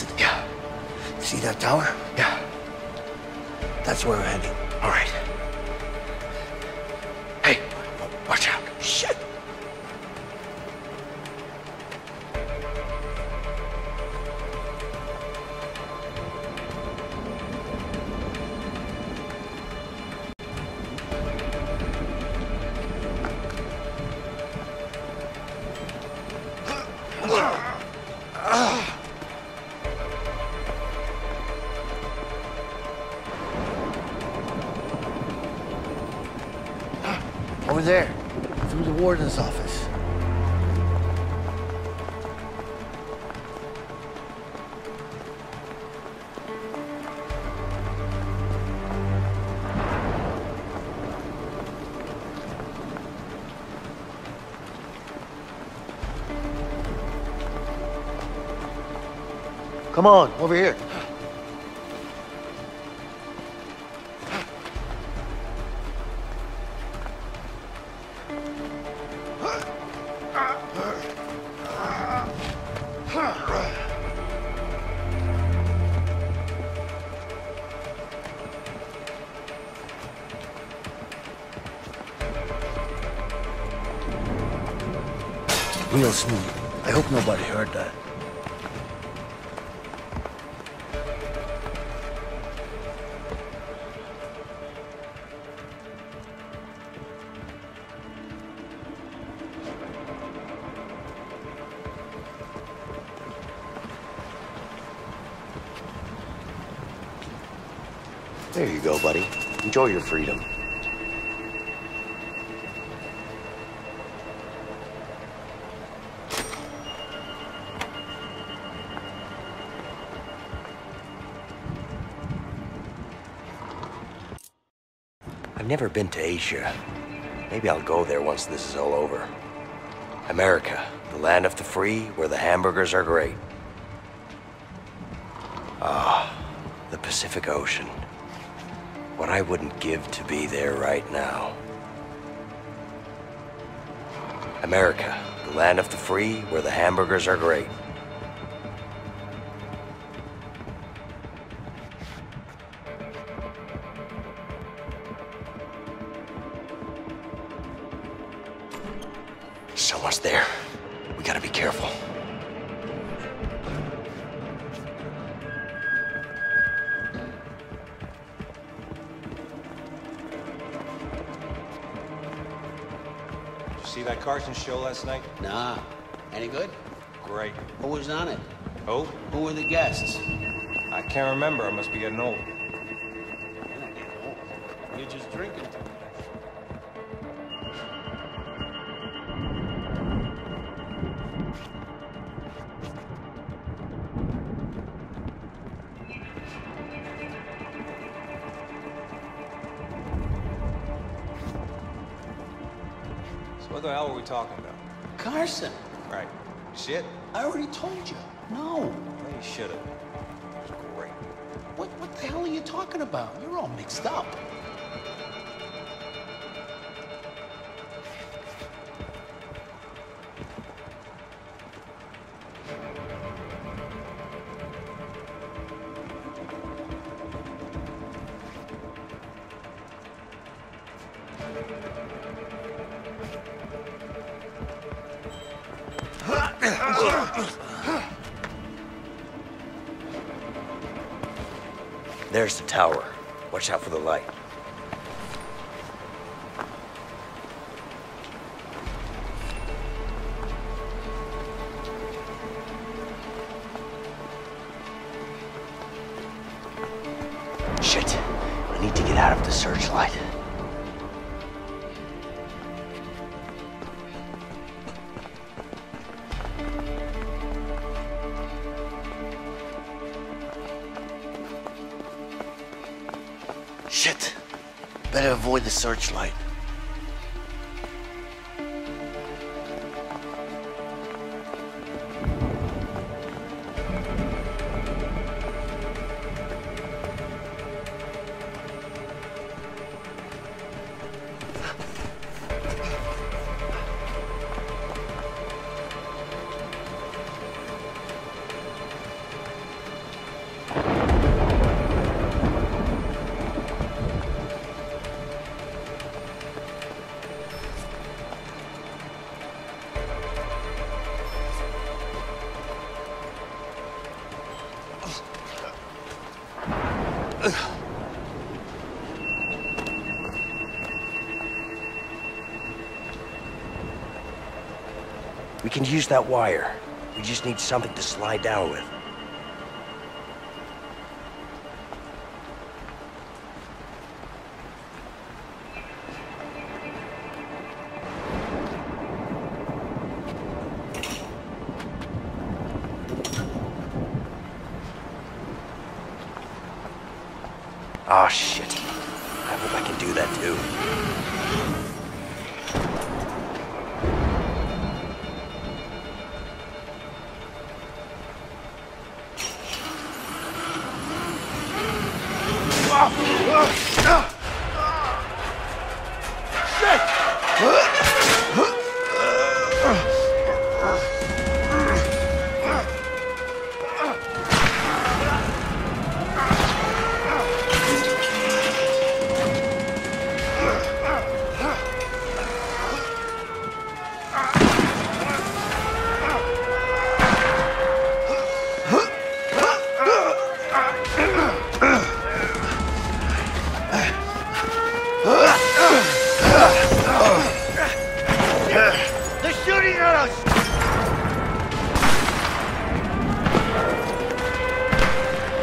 That's it. Yeah. See that tower? Yeah. That's where we're heading. All right. Hey, watch out. Shit. Over there, through the warden's office. Come on, over here. Real smooth. I hope nobody heard that. There you go, buddy. Enjoy your freedom. I've never been to Asia. Maybe I'll go there once this is all over. America, the land of the free, where the hamburgers are great. Ah, the Pacific Ocean. What I wouldn't give to be there right now. America, the land of the free, where the hamburgers are great. Someone's there. We gotta be careful. Did you see that Carson show last night? Nah. Any good? Great. Who was on it? Who? Who were the guests? I can't remember. I must be getting old. You're not getting old. You're just drinking. What the hell were we talking about? Carson. Right. You see it? I already told you. No. Well, you should have. It was great. What the hell are you talking about? You're all mixed up. There's the tower. Watch out for the light. Shit. I need to get out of the searchlight. Shit! Better avoid the searchlight. We can use that wire. We just need something to slide down with. Ah, oh, shit. I hope I can do that, too.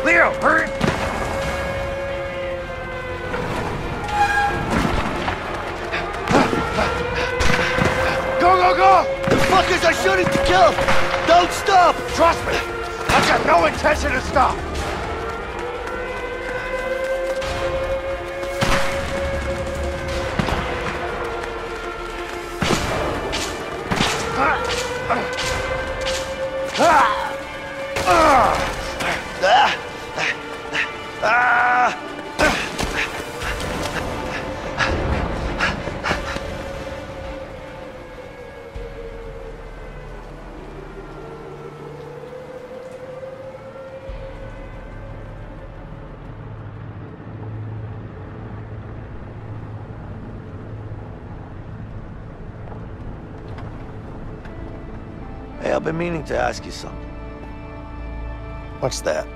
Leo, hurry! Go, go, go! The fuckers are shooting to kill! Don't stop! Trust me, I've got no intention to stop! Hey, I've been meaning to ask you something. What's that?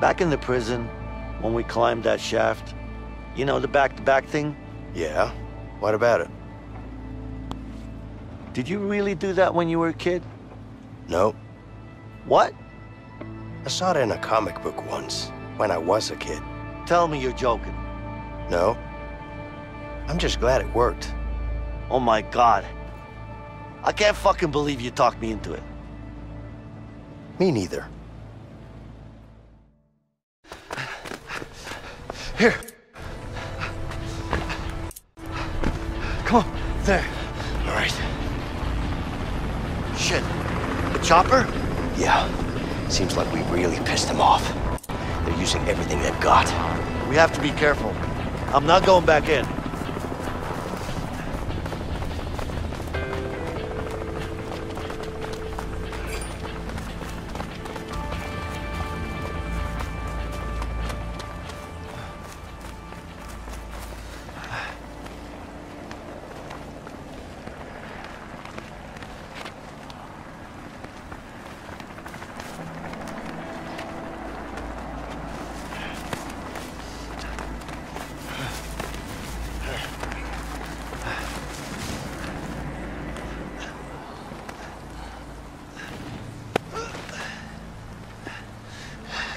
Back in the prison, when we climbed that shaft, you know, the back-to-back thing? Yeah, what about it? Did you really do that when you were a kid? No. What? I saw it in a comic book once, when I was a kid. Tell me you're joking. No. I'm just glad it worked. Oh my God. I can't fucking believe you talked me into it. Me neither. Here. Come on. There. All right. Shit. The chopper? Yeah. Seems like we really pissed them off. They're using everything they've got. We have to be careful. I'm not going back in.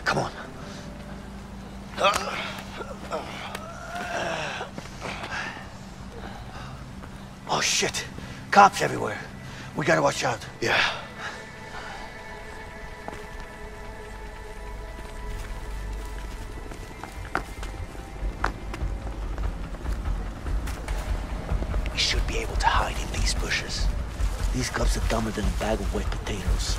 Come on. Oh shit, cops everywhere. We gotta watch out. Yeah. We should be able to hide in these bushes. These cops are dumber than a bag of wet potatoes.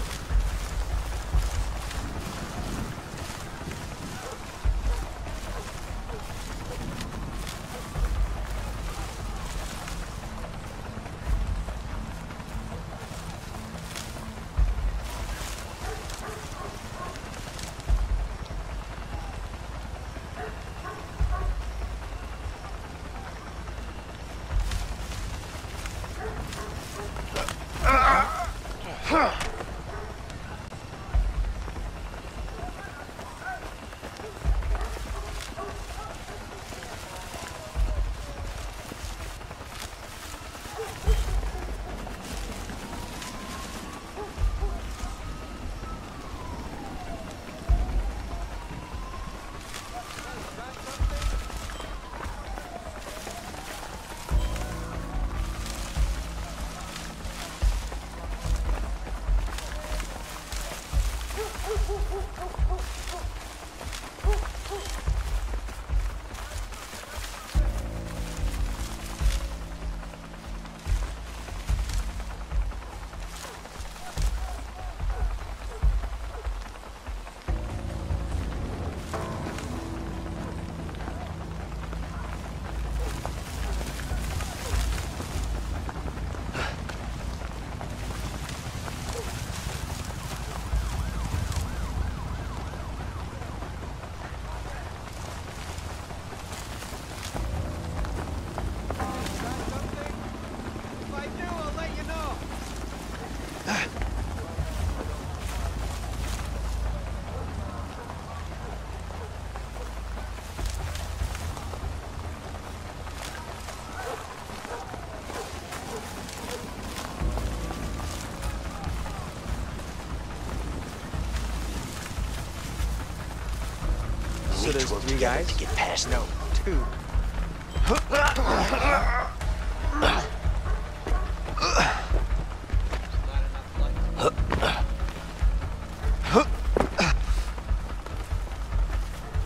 those three guys? Get past no, two.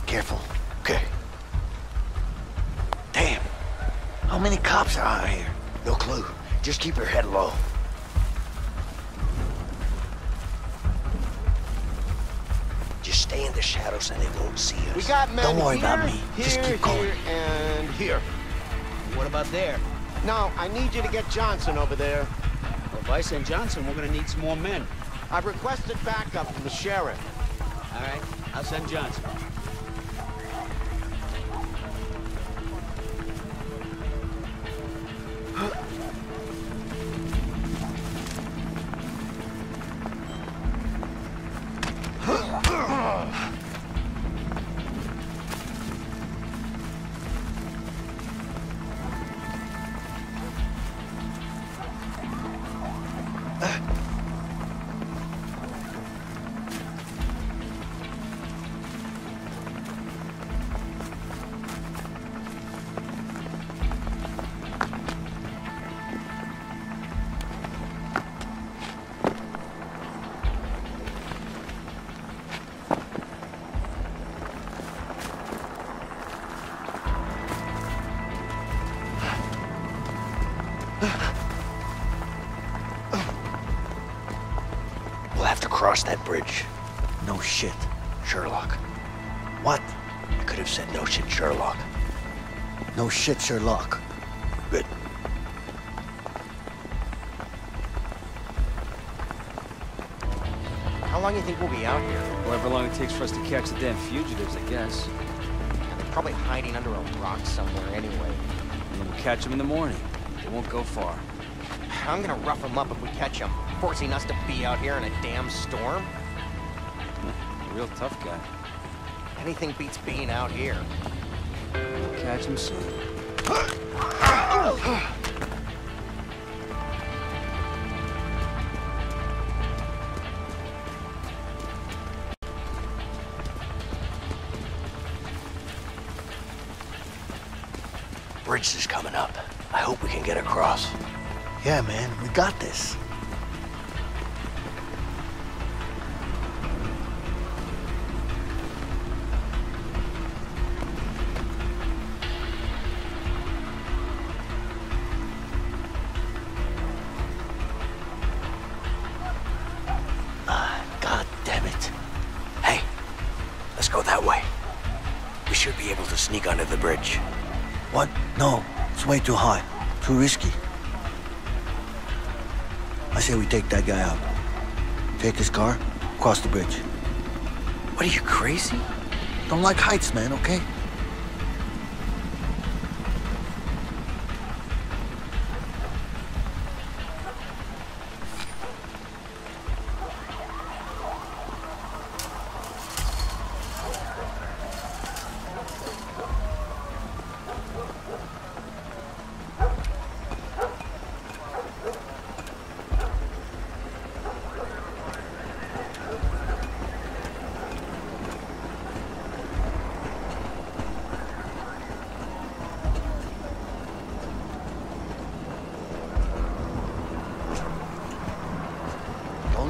Careful. Okay. Damn. How many cops are out here? No clue. Just keep your head low. Just stay in the shadows and they won't see us. We got men. Don't worry about me. Just keep going. Here, and here. What about there? No, I need you to get Johnson over there. Well, if I send Johnson, we're gonna need some more men. I've requested backup from the sheriff. All right, I'll send Johnson. Cross that bridge. No shit, Sherlock. What? I could have said no shit, Sherlock. No shit, Sherlock. Good. How long do you think we'll be out here? However long it takes for us to catch the damn fugitives, I guess. Yeah, they're probably hiding under a rock somewhere anyway. And then we'll catch them in the morning. They won't go far. I'm gonna rough them up if we catch them. Forcing us to be out here in a damn storm? A real tough guy. Anything beats being out here. We'll catch him soon. Bridge is coming up. I hope we can get across. Yeah, man, we got this. Sneak under the bridge. What? No, it's way too high. Too risky. I say we take that guy out. Take his car, cross the bridge. What are you, crazy? Don't like heights, man, okay?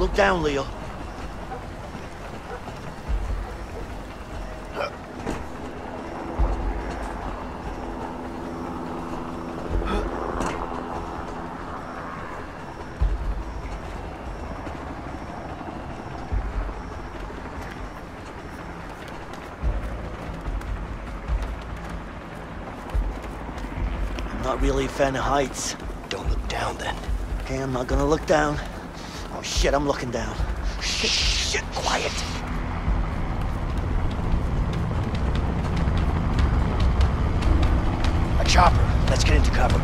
Look down, Leo. I'm not really a fan of heights. Don't look down then. Okay, I'm not gonna look down. Oh shit, I'm looking down. Shit, shit, quiet. A chopper. Let's get into cover.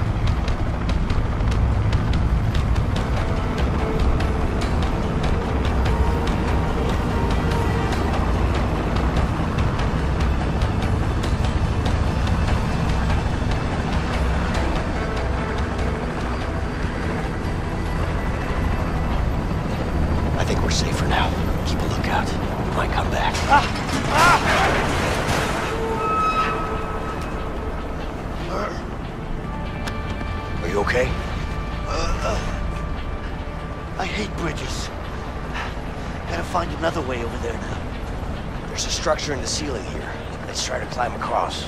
Safe for now. Keep a lookout. Might come back. okay? I hate bridges. Gotta find another way over there now. There's a structure in the ceiling here. Let's try to climb across.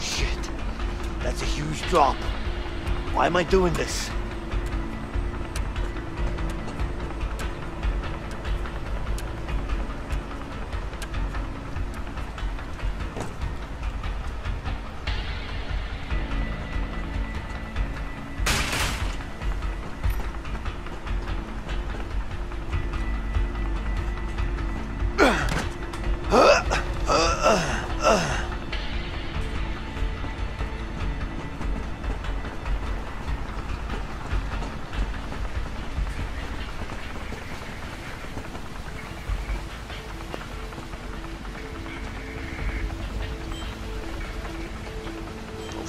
Shit. That's a huge drop. Why am I doing this?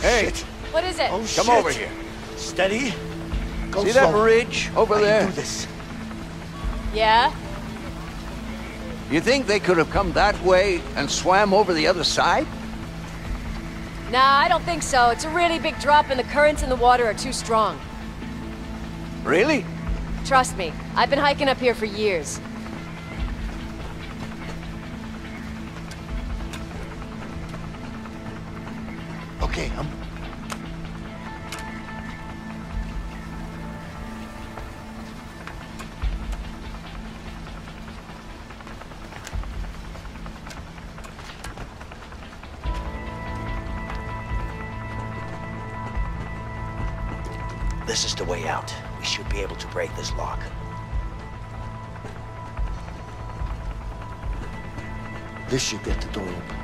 Hey! What is it? Oh, shit. Come over here. Steady. Go see slow. That bridge over there? Do this. Yeah? You think they could have come that way and swam over the other side? Nah, I don't think so. It's a really big drop and the currents in the water are too strong. Really? Trust me. I've been hiking up here for years. Okay, this is the way out. We should be able to break this lock. This should get the door open.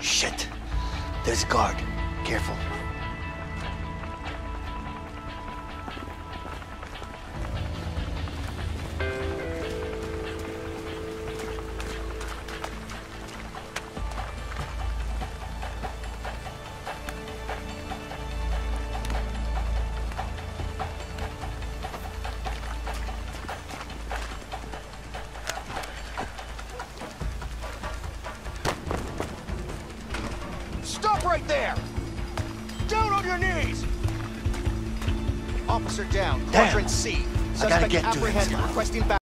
Shit. There's a guard. Careful. Stop right there! Down on your knees! Officer down, quadrant C. Suspect apprehended, requesting back.